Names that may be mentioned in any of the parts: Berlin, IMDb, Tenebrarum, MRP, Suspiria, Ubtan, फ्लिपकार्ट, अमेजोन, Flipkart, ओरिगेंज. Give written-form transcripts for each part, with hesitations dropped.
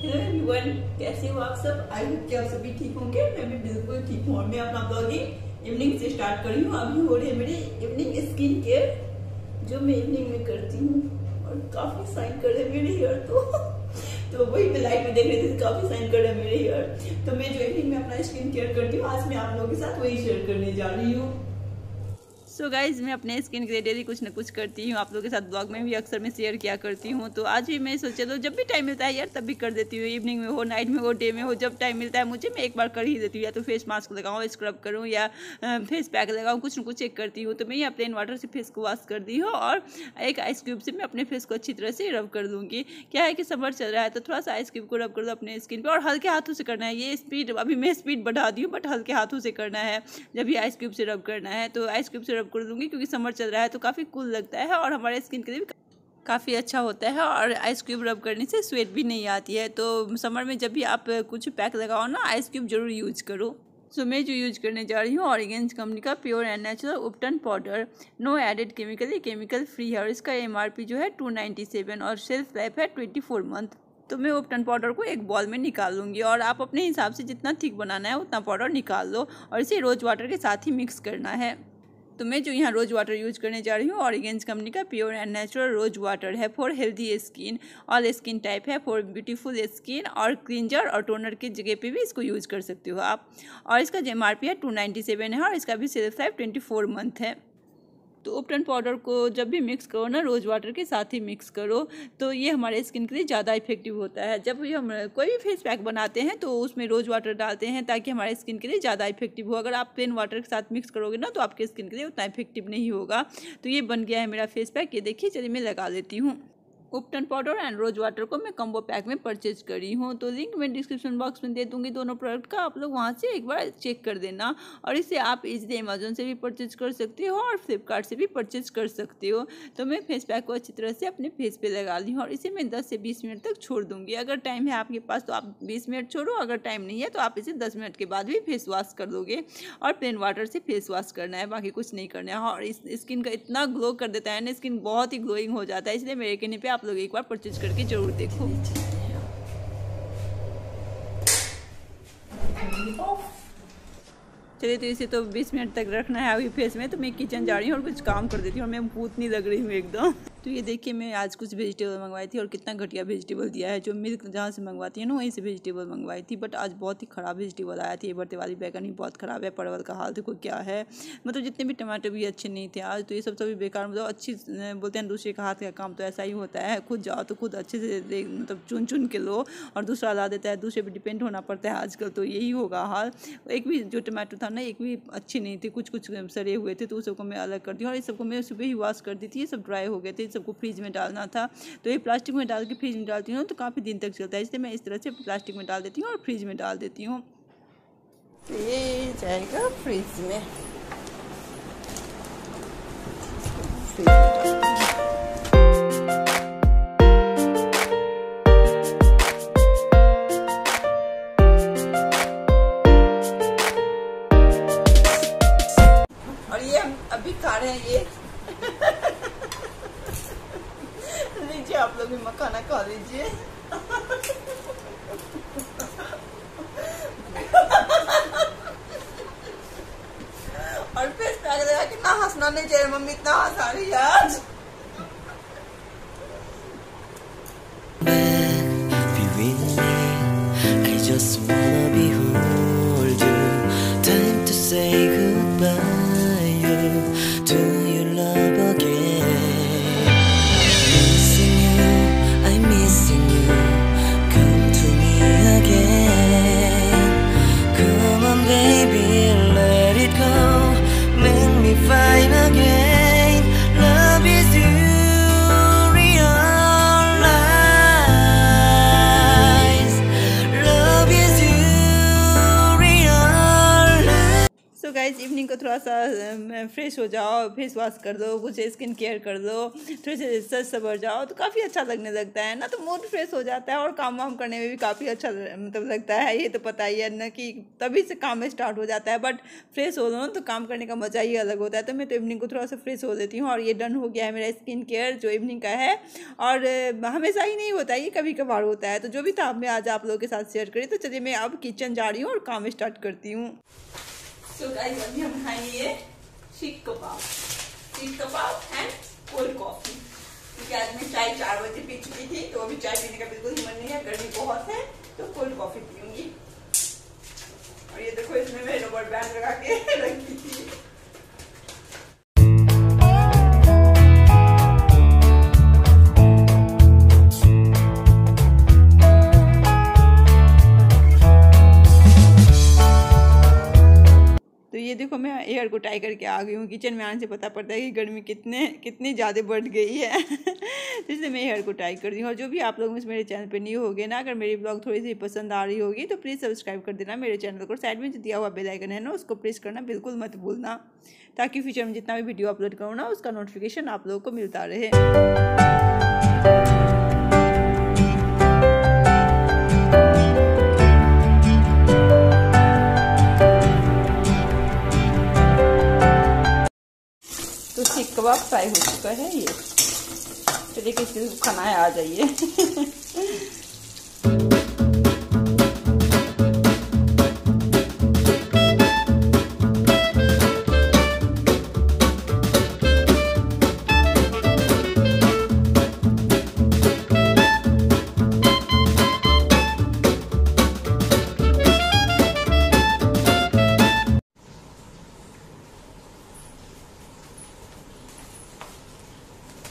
Hello everyone, कैसे हो आप सब? आई होप कि आप सभी ठीक होंगे। मैं भी बिल्कुल ठीक हूँ और मैं अपना ब्लॉगिंग इवनिंग से स्टार्ट कर रही हूँ। अभी हो रही है मेरी इवनिंग स्किन केयर जो मैं इवनिंग में करती हूँ और काफी साइन कर रहे हैं मेरे हेयर तो वही मैं लाइट में देख रही थी, काफी साइन कर रहे हैं मेरे हेयर। तो मैं जो इवनिंग में अपना स्किन केयर करती हूँ, आज मैं आप लोगों के साथ वही शेयर करने जा रही हूँ। सो गाइज, मैं अपने स्किन के लिए डेली कुछ ना कुछ करती हूँ, आप लोगों के साथ ब्लॉग में भी अक्सर मैं शेयर किया करती हूँ। तो आज भी मैं सोचा तो जब भी टाइम मिलता है यार तब भी कर देती हूँ, इवनिंग में हो, नाइट में हो, डे में हो, जब टाइम मिलता है मुझे मैं एक बार कर ही देती हूँ। या तो फेस मास्क लगाऊँ, स्क्रब करूँ या फेस पैक लगाऊँ, कुछ ना कुछ एक करती हूँ। तो मैं यहाँ प्लेन वाटर से फेस को वॉश कर दी हूँ और एक आइस क्यूब से मैं अपने फेस को अच्छी तरह से रब कर दूँगी। क्या है कि समर चल रहा है तो थोड़ा सा आइस क्यूब को रब कर दो अपने स्किन पर और हल्के हाथों से करना है। ये स्पीड अभी मैं स्पीड बढ़ा दी हूँ बट हल्के हाथों से करना है जब भी आइस क्यूब से रब करना है। तो आइस क्यूब से रब कर दूंगी क्योंकि समर चल रहा है तो काफ़ी कूल लगता है और हमारे स्किन के लिए भी काफ़ी अच्छा होता है। और आइस क्यूब रब करने से स्वेट भी नहीं आती है। तो समर में जब भी आप कुछ पैक लगाओ ना, आइस क्यूब जरूर यूज करो। सो मैं जो यूज करने जा रही हूँ ओरिगेंज कंपनी का प्योर एंड नेचुरल उबटन पाउडर, नो एडेड केमिकल, ये केमिकल फ्री है और इसका MRP जो है 297 और शेल्फ लाइफ है 24 मंथ। तो मैं उबटन पाउडर को एक बॉल में निकाल लूँगी और आप अपने हिसाब से जितना थिक बनाना है उतना पाउडर निकाल लो और इसे रोज़ वाटर के साथ ही मिक्स करना है। तो मैं जो यहाँ रोज़ वाटर यूज करने जा रही हूँ ऑरिगेंज कंपनी का pure and natural rose water है for healthy skin, all skin type है फॉर ब्यूटीफुल स्किन। और क्लींजर और टोनर की जगह पे भी इसको यूज कर सकते हो आप। और इसका MRP है 297 है और इसका भी शेल्फ लाइफ 24 मंथ है। तो उबटन पाउडर को जब भी मिक्स करो ना, रोज़ वाटर के साथ ही मिक्स करो तो ये हमारे स्किन के लिए ज़्यादा इफेक्टिव होता है। जब भी हम कोई भी फेस पैक बनाते हैं तो उसमें रोज़ वाटर डालते हैं ताकि हमारे स्किन के लिए ज़्यादा इफेक्टिव हो। अगर आप प्लेन वाटर के साथ मिक्स करोगे ना तो आपके स्किन के लिए उतना इफेक्टिव नहीं होगा। तो ये बन गया है मेरा फेस पैक, ये देखिए। चलिए मैं लगा लेती हूँ। उबटन पाउडर एंड रोज़ वाटर को मैं कम्बो पैक में परचेज करी हूँ, तो लिंक मैं डिस्क्रिप्शन बॉक्स में दे दूँगी दोनों प्रोडक्ट का। आप लोग वहाँ से एक बार चेक कर देना। और इसे आप इजीली अमेजोन से भी परचेज कर सकते हो और फ्लिपकार्ट से भी परचेज कर सकते हो। तो मैं फेस पैक को अच्छी तरह से अपने फेस पे लगा ली हूँ और इसे मैं 10 से 20 मिनट तक छोड़ दूँगी। अगर टाइम है आपके पास तो आप 20 मिनट छोड़ो, अगर टाइम नहीं है तो आप इसे 10 मिनट के बाद भी फेस वॉश कर दोगे। और प्लेन वाटर से फेस वॉश करना है, बाकी कुछ नहीं करना है। और इस स्किन का इतना ग्लो कर देता है ना, स्किन बहुत ही ग्लोइंग हो जाता है। इसलिए मेरे कहने पर आप लोग एक बार परचेज करके जरूर देखो। चलिए, तो इसे तो 20 मिनट तक रखना है अभी फेस में। तो मैं किचन जा रही हूँ और कुछ काम कर देती हूँ और मैं भूतनी लग रही हूँ एकदम। तो ये देखिए, मैं आज कुछ वेजिटेबल मंगवाई थी और कितना घटिया वेजिटेबल दिया है। जो मिल्क जहाँ से मंगवाती है ना वहीं से वेजिटेबल मंगवाई थी, बट आज बहुत ही ख़राब वेजिटेबल आया था। ये बढ़ते वाली बैगन ही बहुत ख़राब है, परवल का हाल देखो क्या है। मतलब जितने भी टमाटर भी अच्छे नहीं थे आज, तो ये सब सभी बेकार। मतलब अच्छी बोलते हैं दूसरे का हाथ का काम तो ऐसा ही होता है, खुद जाओ तो खुद अच्छे से मतलब चुन चुन के लो और दूसरा ला देता है, दूसरे पर डिपेंड होना पड़ता है। आजकल तो यही होगा हाल। एक भी जो टमाटर था ना, एक भी अच्छे नहीं थे, कुछ कुछ सड़े हुए थे। तो उस सबको मैं अलग कर दी और ये सबको मैं सुबह ही वॉश कर दी थी। ये सब ड्राई हो गए थे, सबको फ्रीज में डालना था। तो ये प्लास्टिक में डाल के फ्रीज में डालती हूँ तो काफ़ी दिन तक चलता है। इसलिए मैं इस तरह से प्लास्टिक में डाल देती हूँ और फ्रीज में डाल देती हूँ। तो ये जाएगा फ्रीज में। और ये हम अभी खा रहे हैं ये लीजिए, आप लोग भी मखाना खा लीजिए। और फिर कितना हंसना नहीं चाहिए, मम्मी इतना हंसा रही है आज। इवनिंग को थोड़ा सा फ्रेश हो जाओ, फेस वॉश कर दो, कुछ स्किन केयर कर दो, थोड़े से सज सवर जाओ तो काफ़ी अच्छा लगने लगता है ना, तो मूड फ्रेश हो जाता है और काम वाम करने में भी काफ़ी अच्छा मतलब लगता है। ये तो पता ही है ना कि तभी से काम में स्टार्ट हो जाता है, बट फ्रेश हो दो ना तो काम करने का मज़ा ही अलग होता है। तो मैं तो इवनिंग को थोड़ा सा फ्रेश हो देती हूँ और ये डन हो गया है मेरा स्किन केयर जो इवनिंग का है। और हमेशा ही नहीं होता है, ये कभी कभार होता है। तो जो भी था मैं आज आप लोगों के साथ शेयर करी। तो चलिए मैं अब किचन जा रही हूँ और काम स्टार्ट करती हूँ। So guys, अभी हम खाएंगे शीख कबाब एंड कोल्ड कॉफी, क्योंकि आज मैं चाय 4 बजे पी चुकी थी तो अभी चाय पीने का बिल्कुल मन नहीं है, गर्मी बहुत है तो कोल्ड कॉफी पीऊंगी। और ये देखो इसमें मैं रबर बैंड लगा के रखी थी। ये देखो मैं एयर को टाई करके आ गई हूँ किचन में, आने से पता पड़ता है कि गर्मी कितनी ज़्यादा बढ़ गई है। तो इसलिए मैं एयर को टाई कर रही हूँ। और जो भी आप लोग मेरे चैनल पे न्यू होगे ना, अगर मेरी ब्लॉग थोड़ी सी पसंद आ रही होगी तो प्लीज़ सब्सक्राइब कर देना मेरे चैनल को। साइड में जो दिया हुआ बेल आइकन है ना, उसको प्रेस करना बिल्कुल मत भूलना, ताकि फ्यूचर में जितना भी वीडियो अपलोड करूँ ना, उसका नोटिफिकेशन आप लोगों को मिलता रहे। कबाब फ्राई हो चुका है ये, चलिए किसी को खाना है आ जाइए।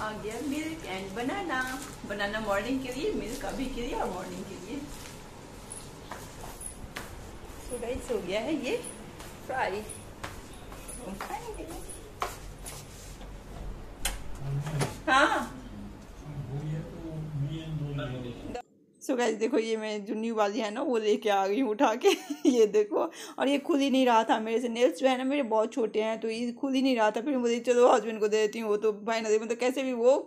आ गया milk and banana. Banana morning के लिए, मिल्क अभी के लिए और मॉर्निंग के लिए। सो गाइस हो गया है ये फ्राई, हम खाएंगे। हाँ सो गाइस देखो ये मैं जो न्यू वाली है ना वो लेके आ गई हूँ उठा के। ये देखो, और ये खुल ही नहीं रहा था मेरे से, नेल्स जो है ना मेरे बहुत छोटे हैं तो ये खुल ही नहीं रहा था। फिर मुझे चलो हस्बैंड को दे देती हूँ, वो तो भाई ना मतलब तो कैसे भी वो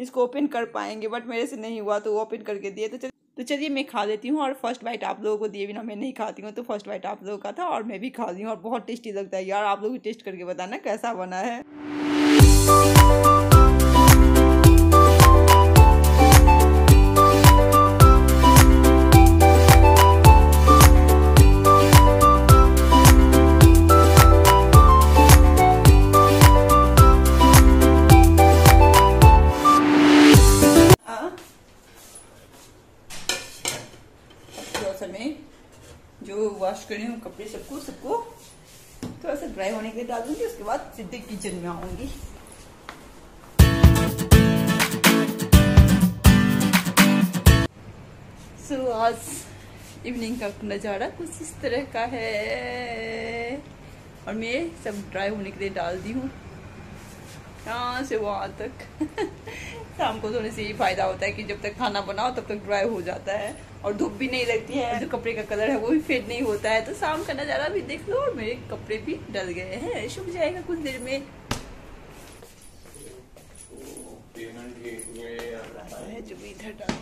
इसको ओपन कर पाएंगे, बट मेरे से नहीं हुआ तो वो ओपन करके दिए। तो चलिए मैं खा लेती हूँ। और फर्स्ट बाइट आप लोगों को दिए बिना मैं नहीं खाती हूँ, तो फर्स्ट बाइट आप लोगों का था और मैं भी खा ली हूँ और बहुत टेस्टी लगता है यार। आप लोग भी टेस्ट करके बताना कैसा बना है। वॉश कर रही हूँ कपड़े सबको थोड़ा सा ड्राई होने के लिए डालूंगी, उसके बाद सीधे किचन में आऊंगी। सो आज इवनिंग का नज़ारा कुछ इस तरह का है। और मैं सब ड्राई होने के लिए डाल दी हूँ यहाँ से वहाँ तक। शाम को धोने से ये फायदा होता है कि जब तक खाना बनाओ तब तक ड्राई हो जाता है और धूप भी नहीं लगती है, जो कपड़े का कलर है वो भी फेड नहीं होता है। तो शाम का नज़ारा भी देख लो। और मेरे कपड़े भी डल गए हैं, सूख जाएगा कुछ देर में। जो भी इधर डाल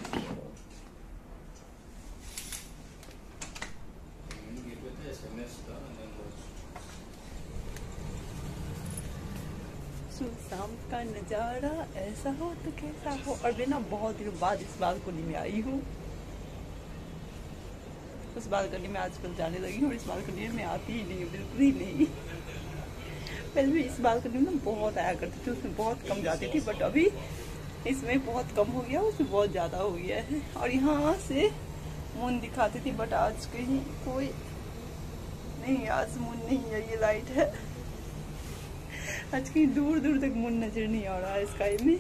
शाम का नज़ारा ऐसा हो तो कैसा हो। और मैं ना बहुत दिनों बाद इस बालकनी में आई हूँ, उस बालकनी में आजकल जाने लगी हूँ और इस बालकनी में मैं आती ही नहीं, बिल्कुल ही नहीं। पहले मैं इस बालकनी में बहुत आया करती थी, उसमें बहुत कम जाती थी, बट अभी इसमें बहुत कम हो गया, उसमें बहुत ज़्यादा हो गया है। और यहाँ से मून दिखाती थी बट आज कहीं कोई नहीं, आज मून नहीं है, ये लाइट है। आज कहीं दूर दूर तक मून नजर नहीं आ रहा है स्काई में।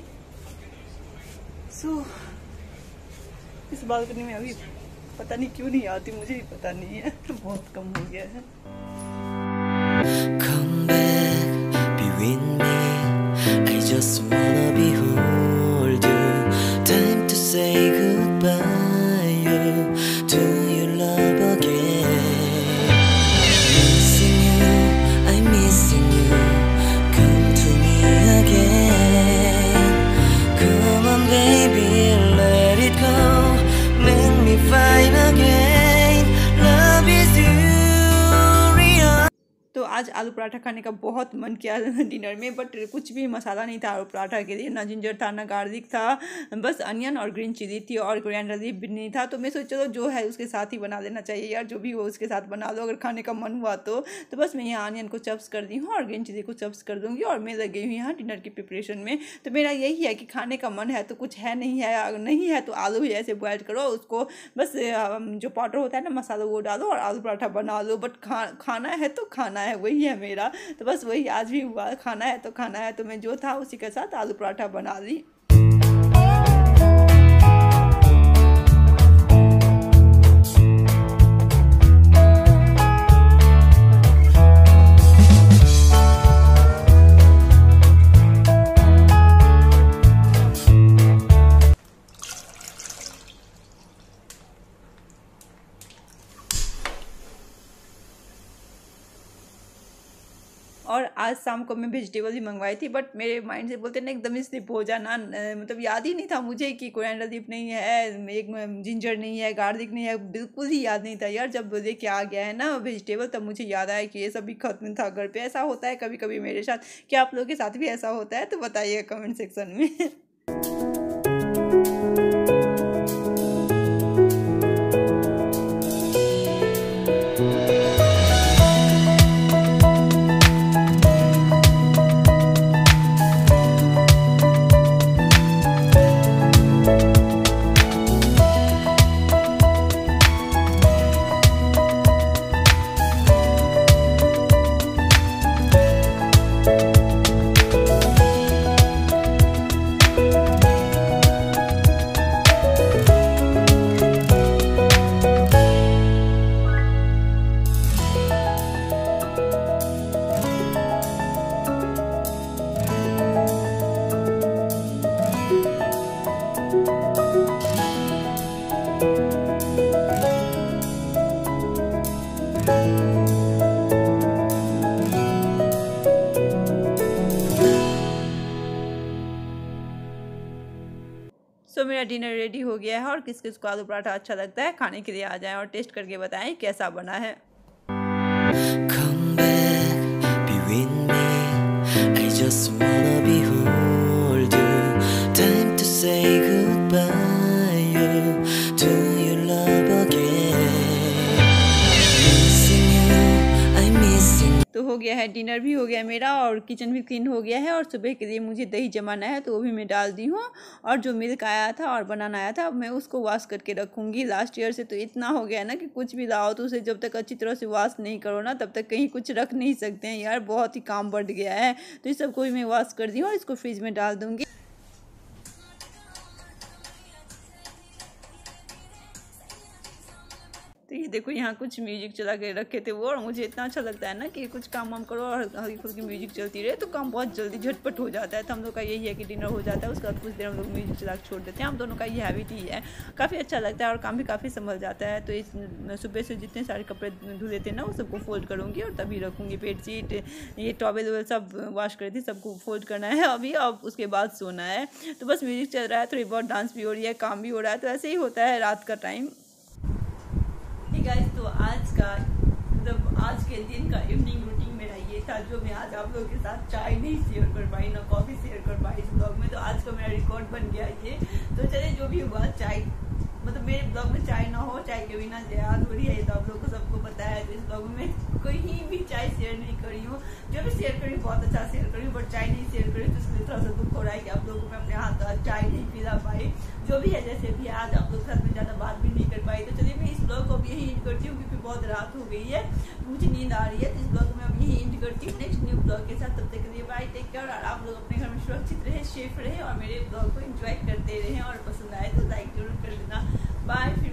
सो इस बालकनी में अभी पता नहीं क्यों नहीं आती, मुझे भी पता नहीं है, तो बहुत कम हो गया है। Come back, be with me. I just wanna behold you. Time to say goodbye. You do your love again. Missing you, I miss. आज आलू पराठा खाने का बहुत मन किया डिनर में, बट कुछ भी मसाला नहीं था आलू पराठा के लिए, ना जिंजर था ना गार्लिक था, बस अनियन और ग्रीन चिली थी और कोरिएंडर लीफ भी नहीं था। तो मैं सोच चलो जो है उसके साथ ही बना लेना चाहिए यार, जो भी हो उसके साथ बना लो अगर खाने का मन हुआ तो। तो बस मैं यहाँ अनियन को चप्स कर दी हूँ और ग्रीन चिली को चप्स कर दूँगी और मैं लगी हूँ यहाँ डिनर की प्रिपरेशन में। तो मेरा यही है कि खाने का मन है तो कुछ है नहीं है, अगर नहीं है तो आलू ही ऐसे बॉयल करो, उसको बस जो पाउडर होता है ना मसाला वो डालो और आलू पराठा बना लो। बट खाना है तो खाना है, वही है मेरा। तो बस वही आज भी हुआ, खाना है तो खाना है, तो मैं जो था उसी के साथ आलू पराठा बना ली। और आज शाम को मैं वेजिटेबल भी मंगवाई थी, बट मेरे माइंड से बोलते ना एकदम ही स्लिप हो जाना, मतलब याद ही नहीं था मुझे कि कोरिएंडर लीफ नहीं है, एक जिंजर नहीं है, गार्लिक नहीं है, बिल्कुल ही याद नहीं था यार। जब लेके आ गया है ना वेजिटेबल तब मुझे याद आया कि ये सब भी खत्म था घर पे। ऐसा होता है कभी कभी मेरे साथ, क्या आप लोगों के साथ भी ऐसा होता है? तो बताइए कमेंट सेक्शन में। तो मेरा डिनर रेडी हो गया है और किस किस को आलू पराठा अच्छा लगता है खाने के लिए आ जाएं और टेस्ट करके बताएं कैसा बना है। Come back, be with me. I just wanna behold you. Time to say goodbye. Do you love again? Missing you, I'm missing. तो हो गया है डिनर भी हो गया मेरा और किचन भी क्लीन हो गया है और सुबह के लिए मुझे दही जमाना है तो वो भी मैं डाल दी हूँ। और जो मिल्क आया था और बनाना आया था मैं उसको वॉश करके रखूँगी। लास्ट ईयर से तो इतना हो गया ना कि कुछ भी लाओ तो उसे जब तक अच्छी तरह से वॉश नहीं करो ना तब तक कहीं कुछ रख नहीं सकते हैं यार, बहुत ही काम बढ़ गया है। तो इस सबको भी मैं वॉश कर दी हूँ और इसको फ्रिज में डाल दूँगी। तो ये देखो यहाँ कुछ म्यूजिक चला के रखे थे वो, और मुझे इतना अच्छा लगता है ना कि कुछ काम वाम करो और हल्की फुल्की म्यूजिक चलती रहे तो काम बहुत जल्दी झटपट हो जाता है। तो हम लोग का यही है कि डिनर हो जाता है उसके बाद कुछ देर हम लोग म्यूजिक चला के छोड़ देते हैं, हम दोनों का ये हैबिट ही है, काफ़ी अच्छा लगता है और काम भी काफ़ी संभल जाता है। तो इस सुबह से जितने सारे कपड़े धुले थे ना वो सबको फोल्ड करूँगी और तभी रखूँगी। बेडशीट ये टॉवेल वॉवेल सब वॉश करी थी, सबको फोल्ड करना है अभी, अब उसके बाद सोना है। तो बस म्यूजिक चल रहा है, थोड़ी बहुत डांस भी हो रही है, काम भी हो रहा है, तो ऐसे ही होता है रात का टाइम। तो आज का मतलब आज के दिन का इवनिंग रूटीन मेरा ये था जो मैं आज आप लोगों के साथ चाय नहीं शेयर कर पाई ना कॉफी शेयर कर पाई इस ब्लॉग में। तो आज का मेरा रिकॉर्ड बन गया ये। तो चले जो भी हुआ चाय मतलब मेरे ब्लॉग में चाय ना हो, चाय के बिना जयाद हो रही है तो आप लोगों को सबको पता है। तो इस ब्लॉग में कहीं भी चाय शेयर नहीं कर रही हूँ, जो भी शेयर करी बहुत अच्छा शेयर करी बट चाय नहीं शेयर करी, तो इसलिए थोड़ा सा दुख हो रहा है कि आप लोगों को अपने हाथ का चाय नहीं पिला पाई। जो भी है जैसे भी आज आप लोग साथ में ज़्यादा बात भी नहीं कर पाई। तो चलिए मैं इस ब्लॉग को अब यही एंड करती हूँ क्योंकि बहुत रात हो गई है, मुझे नींद आ रही है। तो इस ब्लॉग में अब यही एंड करती हूँ नेक्स्ट न्यू ब्लॉग के साथ। तब तक के लिए बाय, टेक केयर, और आप लोग अपने घर में सुरक्षित रहें, सेफ रहें और मेरे ब्लॉग को एंजॉय करते रहें और पसंद आए तो लाइक जरूर कर देना। बाय।